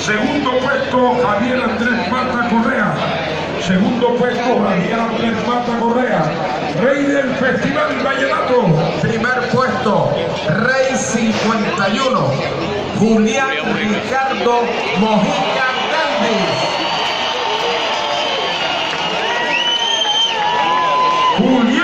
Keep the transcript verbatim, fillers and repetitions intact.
Segundo puesto, Javier Andrés Mata Correa. Segundo puesto, Javier Andrés Mata Correa. Rey del Festival Vallenato. Primer puesto, Rey cincuenta y uno, Julián Ricardo Mojica Gández. Julián